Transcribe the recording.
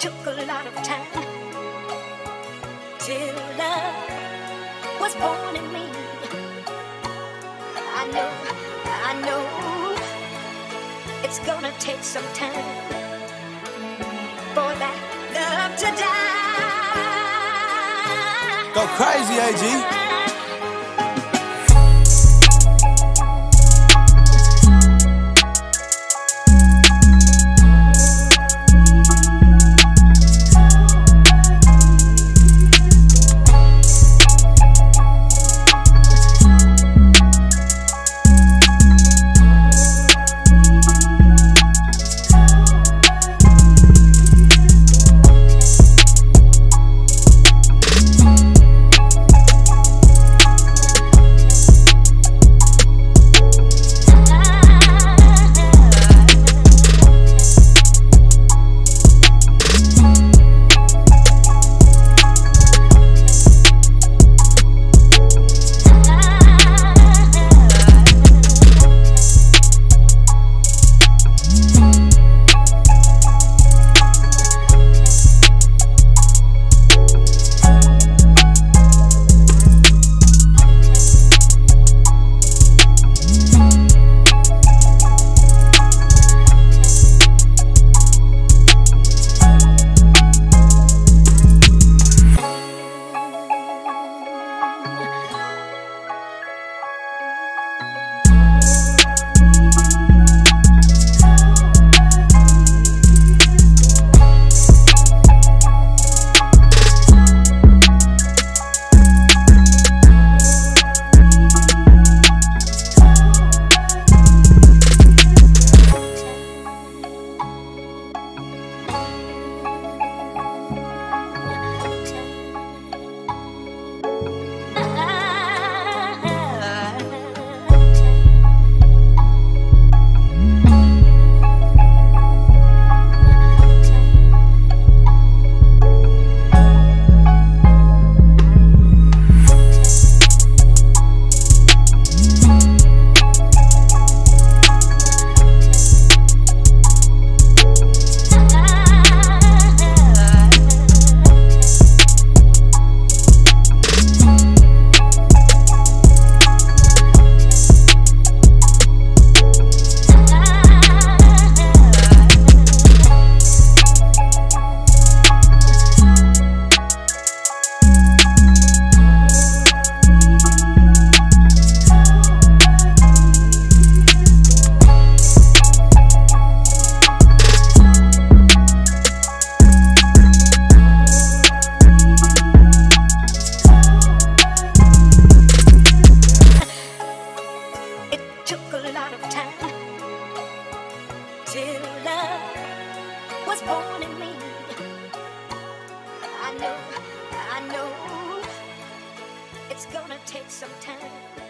took a lot of time till love was born in me. I know it's gonna take some time for that love to die. Go crazy, AG. Till love was born in me. I know it's gonna take some time.